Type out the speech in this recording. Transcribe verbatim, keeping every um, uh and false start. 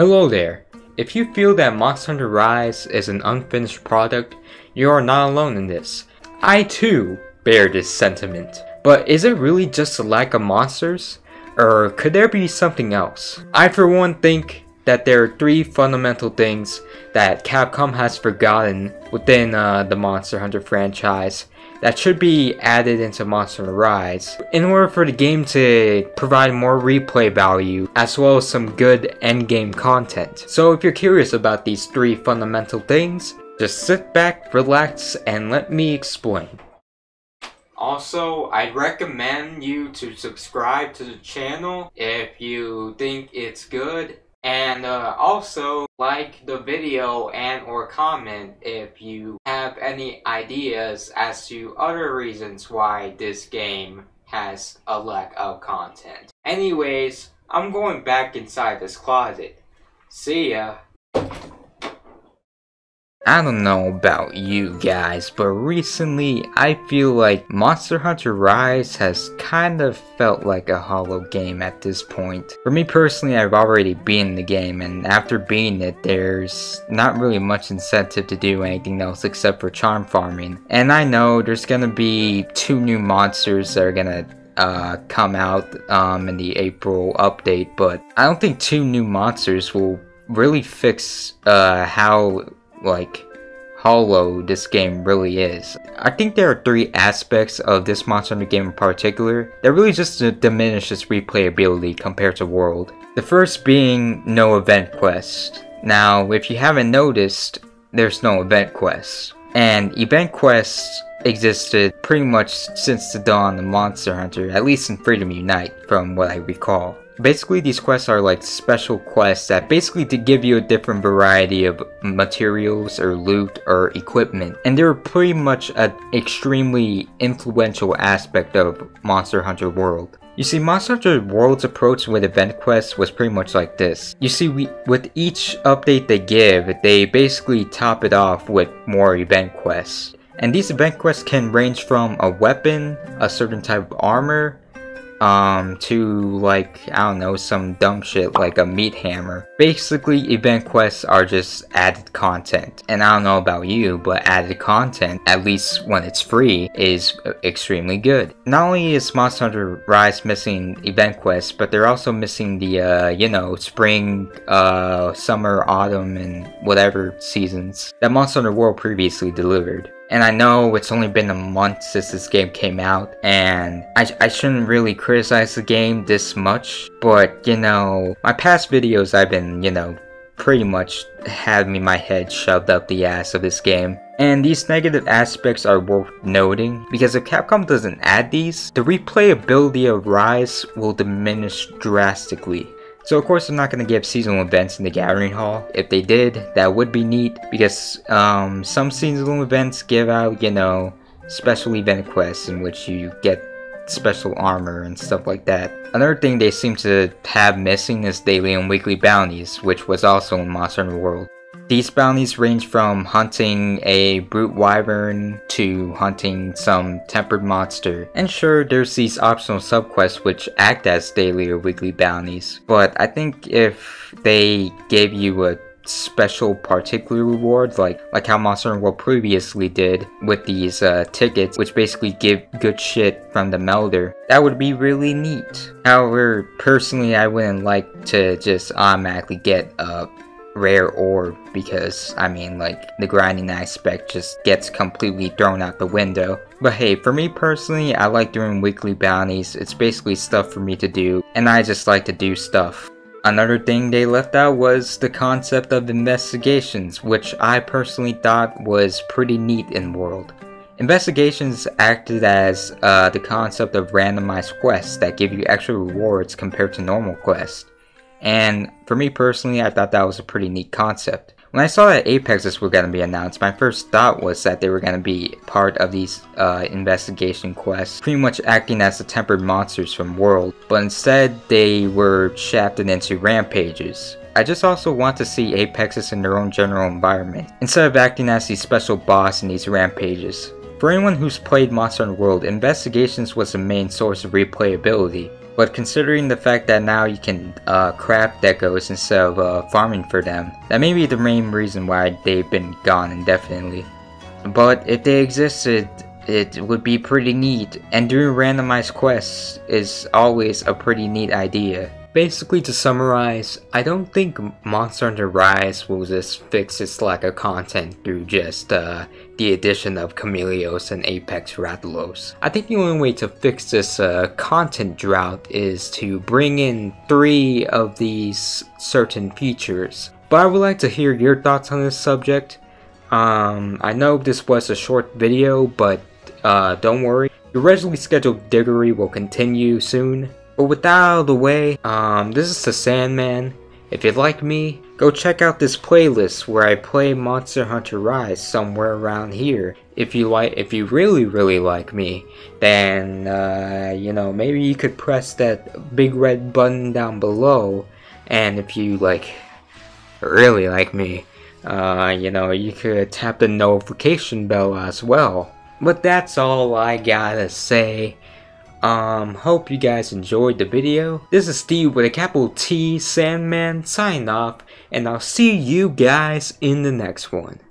Hello there. If you feel that Monster Hunter Rise is an unfinished product, you are not alone in this. I too bear this sentiment. But is it really just a lack of monsters? Or could there be something else? I for one think that there are three fundamental things that Capcom has forgotten within uh, the Monster Hunter franchise that should be added into Monster Hunter Rise in order for the game to provide more replay value as well as some good endgame content. So if you're curious about these three fundamental things, just sit back, relax, and let me explain. Also, I'd recommend you to subscribe to the channel if you think it's good, and uh, also like the video and or comment if you have any ideas as to other reasons why this game has a lack of content. Anyways, I'm going back inside this closet. See ya. I don't know about you guys, but recently I feel like Monster Hunter Rise has kind of felt like a hollow game at this point. For me personally, I've already beaten the game, and after beating it, there's not really much incentive to do anything else except for charm farming. And I know there's gonna be two new monsters that are gonna Uh, come out um, in the April update, but I don't think two new monsters will really fix uh, how like hollow this game really is. I think there are three aspects of this Monster Hunter game in particular that really just diminish its replayability compared to World. The first being no event quests. Now, if you haven't noticed, there's no event quests, and event quests existed pretty much since the dawn of Monster Hunter, at least in Freedom Unite, from what I recall. Basically, these quests are like special quests that basically to give you a different variety of materials or loot or equipment, and they're pretty much an extremely influential aspect of Monster Hunter World. You see, Monster Hunter World's approach with event quests was pretty much like this. You see, we, with each update they give, they basically top it off with more event quests. And these event quests can range from a weapon, a certain type of armor, um, to like, I don't know, some dumb shit like a meat hammer. Basically, event quests are just added content. And I don't know about you, but added content, at least when it's free, is extremely good. Not only is Monster Hunter Rise missing event quests, but they're also missing the, uh, you know, spring, uh, summer, autumn, and whatever seasons that Monster Hunter World previously delivered. And I know it's only been a month since this game came out, and I, I shouldn't really criticize the game this much, but, you know, my past videos I've been, you know, pretty much having my head shoved up the ass of this game. And these negative aspects are worth noting, because if Capcom doesn't add these, the replayability of Rise will diminish drastically. So of course I'm not going to give seasonal events in the Gathering Hall. If they did, that would be neat, because um, some seasonal events give out, you know, special event quests in which you get special armor and stuff like that. Another thing they seem to have missing is daily and weekly bounties, which was also in Monster Hunter World. These bounties range from hunting a brute wyvern to hunting some tempered monster. And sure, there's these optional subquests which act as daily or weekly bounties, but I think if they gave you a special particular rewards like like how Monster Hunter World previously did with these uh, tickets, which basically give good shit from the melder, that would be really neat. However, personally I wouldn't like to just automatically get a rare orb, because I mean, like, the grinding aspect just gets completely thrown out the window. But hey, for me personally, I like doing weekly bounties. It's basically stuff for me to do, and I just like to do stuff. Another thing they left out was the concept of investigations, which I personally thought was pretty neat in World. Investigations acted as uh, the concept of randomized quests that give you extra rewards compared to normal quests. And for me personally, I thought that was a pretty neat concept. When I saw that Apexes were going to be announced, my first thought was that they were going to be part of these uh, investigation quests, pretty much acting as the tempered monsters from World, but instead they were shafted into rampages. I just also want to see Apexes in their own general environment, instead of acting as the special boss in these rampages. For anyone who's played Monster Hunter World, investigations was the main source of replayability. But considering the fact that now you can uh, craft geckos instead of uh, farming for them, that may be the main reason why they've been gone indefinitely. But if they existed, it would be pretty neat, and doing randomized quests is always a pretty neat idea. Basically, to summarize, I don't think Monster Hunter Rise will just fix its lack of content through just uh, the addition of Camellios and Apex Rathalos. I think the only way to fix this uh, content drought is to bring in three of these certain features. But I would like to hear your thoughts on this subject. Um, I know this was a short video, but uh, don't worry. Your regularly scheduled diggery will continue soon. But with that out of the way, um, this is the Sandman. If you like me, go check out this playlist where I play Monster Hunter Rise somewhere around here. If you like, if you really, really like me, then uh, you know, maybe you could press that big red button down below. And if you like, really like me, uh, you know, you could tap the notification bell as well. But that's all I gotta say. Um, hope you guys enjoyed the video. This is Steve with a capital T, Sandman, signing off, and I'll see you guys in the next one.